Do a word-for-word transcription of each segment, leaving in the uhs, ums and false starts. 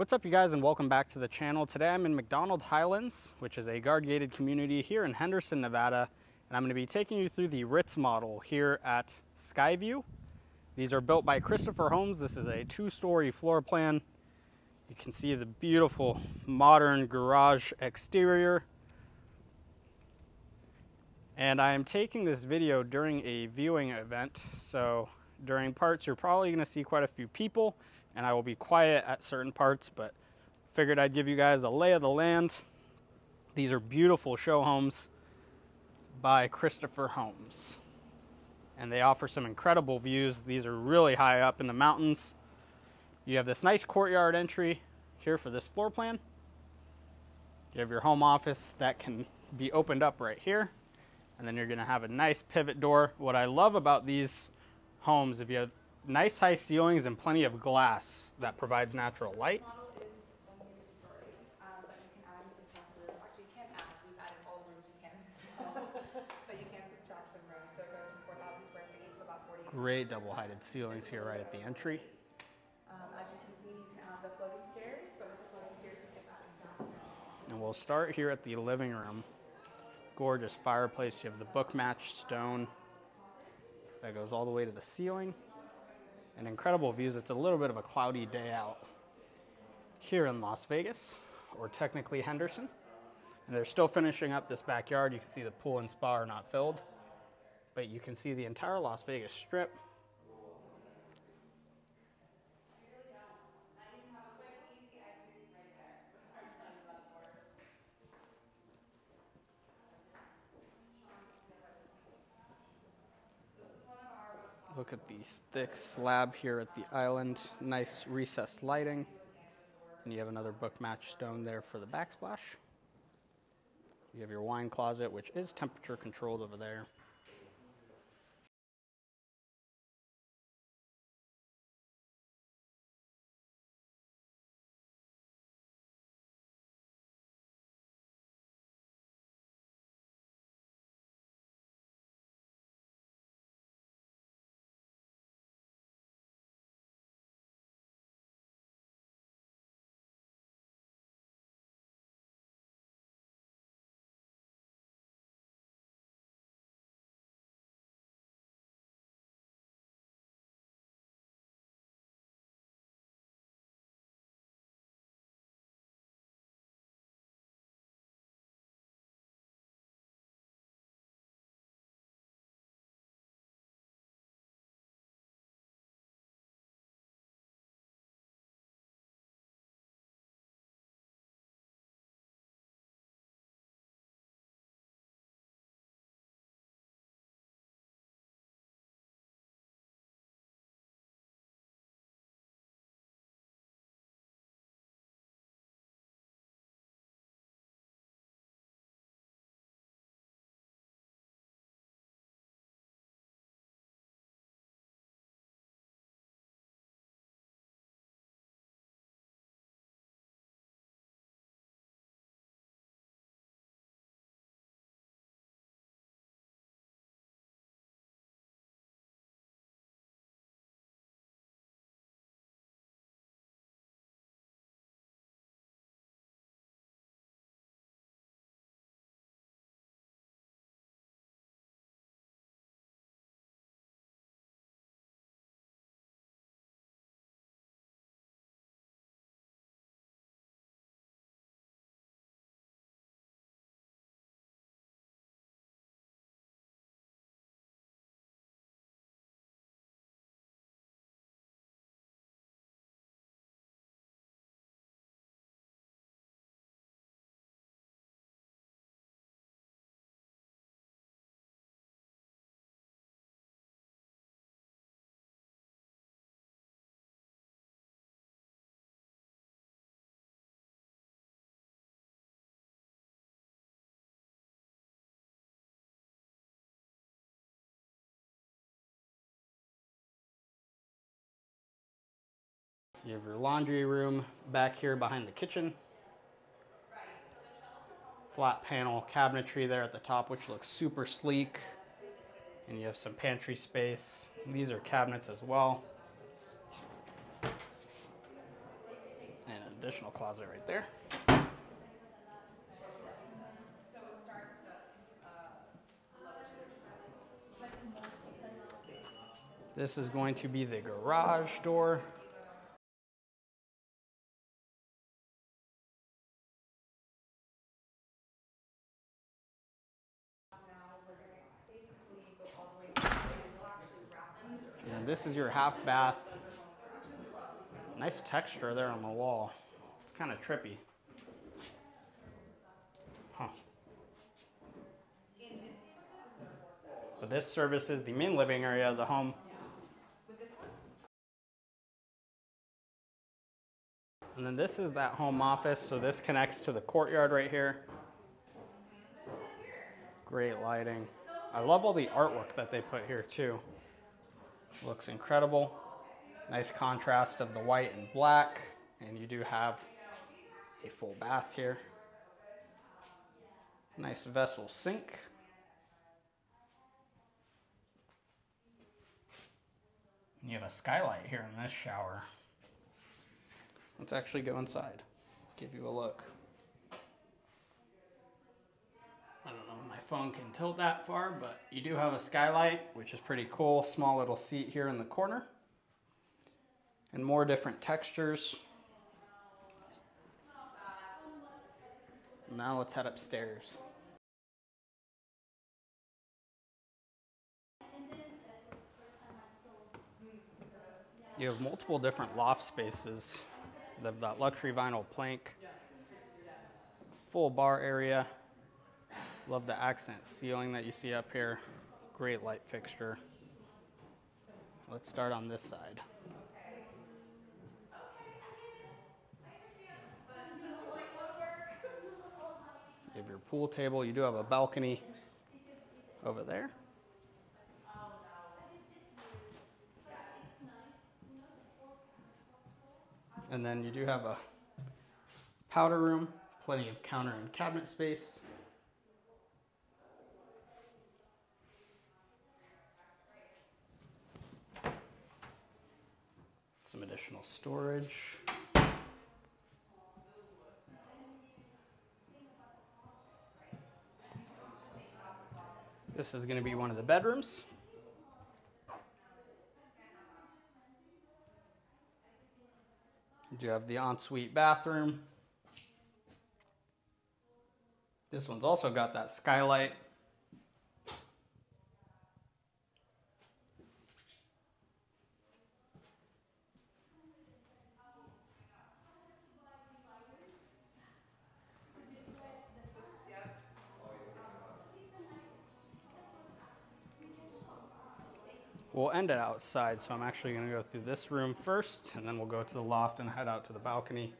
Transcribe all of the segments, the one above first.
What's up, you guys, and welcome back to the channel. Today I'm in MacDonald Highlands, which is a guard gated community here in Henderson, Nevada, and I'm going to be taking you through the Ritz model here at SkyVu. These are built by Christopher Homes. This is a two-story floor plan. You can see the beautiful modern garage exterior. And I am taking this video during a viewing event, so during parts you're probably going to see quite a few people, and I will be quiet at certain parts, but figured I'd give you guys a lay of the land. These are beautiful show homes by Christopher Homes, and they offer some incredible views. These are really high up in the mountains. You have this nice courtyard entry here for this floor plan. You have your home office that can be opened up right here, and then you're going to have a nice pivot door. What I love about these homes, if you have nice high ceilings and plenty of glass that provides natural light. Great double-heighted ceilings here right at the entry. Um, as you can see, you can add the floating stairs, but with the floating stairs you can add that. And we'll start here at the living room. Gorgeous fireplace. You have the book-matched stone that goes all the way to the ceiling. And incredible views. It's a little bit of a cloudy day out here in Las Vegas, or technically Henderson. And they're still finishing up this backyard. You can see the pool and spa are not filled, but you can see the entire Las Vegas Strip. Look at these thick slab here at the island. Nice recessed lighting. And you have another book match stone there for the backsplash. You have your wine closet, which is temperature controlled over there. You have your laundry room back here behind the kitchen. Flat panel cabinetry there at the top, which looks super sleek. And you have some pantry space. And these are cabinets as well. And additional closet right there. This is going to be the garage door. And this is your half bath. Nice texture there on the wall. It's kind of trippy. Huh. So this services the main living area of the home. And then this is that home office, so this connects to the courtyard right here. Great lighting. I love all the artwork that they put here too. Looks incredible. Nice contrast of the white and black, and you do have a full bath here. Nice vessel sink. And you have a skylight here in this shower. Let's actually go inside, give you a look. I don't know if my phone can tilt that far, but you do have a skylight, which is pretty cool. Small little seat here in the corner. And more different textures. Now let's head upstairs. You have multiple different loft spaces. That luxury vinyl plank, full bar area. Love the accent ceiling that you see up here. Great light fixture. Let's start on this side. You have your pool table. You do have a balcony over there. And then you do have a powder room, plenty of counter and cabinet space. Some additional storage. This is going to be one of the bedrooms. You have the ensuite bathroom. This one's also got that skylight. We'll end it outside, so I'm actually going to go through this room first, and then we'll go to the loft and head out to the balcony.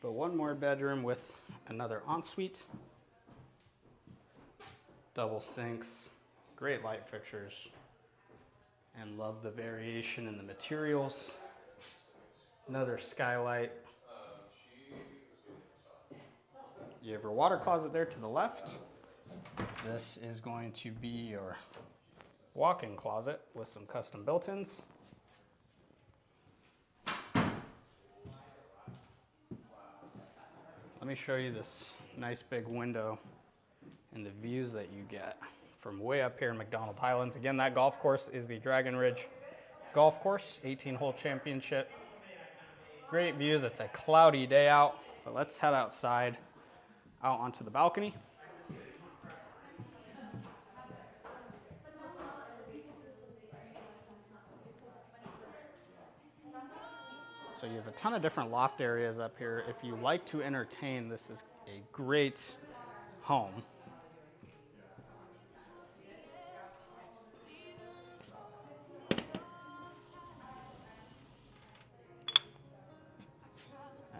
But one more bedroom with another ensuite. Double sinks, great light fixtures, and love the variation in the materials. Another skylight. You have your water closet there to the left. This is going to be your walk-in closet with some custom built-ins. Let me show you this nice big window and the views that you get from way up here in MacDonald Highlands. Again, that golf course is the DragonRidge Golf Course, eighteen hole championship. Great views. It's a cloudy day out, but let's head outside. Out onto the balcony. So you have a ton of different loft areas up here. If you like to entertain, this is a great home.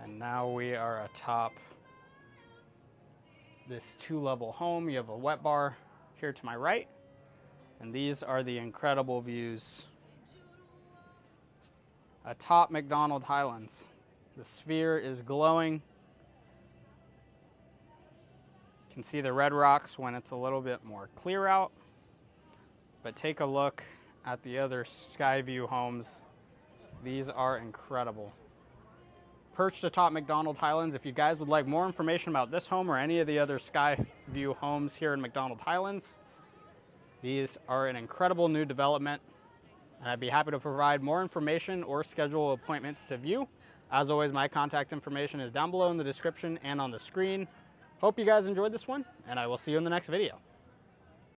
And now we are atop this two-level home. You have a wet bar here to my right, and these are the incredible views atop MacDonald Highlands. The sphere is glowing. You can see the red rocks when it's a little bit more clear out, but take a look at the other SkyVu homes, these are incredible. Perched atop MacDonald Highlands. If you guys would like more information about this home or any of the other SkyVu homes here in MacDonald Highlands, these are an incredible new development, and I'd be happy to provide more information or schedule appointments to view. As always, my contact information is down below in the description and on the screen. Hope you guys enjoyed this one, and I will see you in the next video.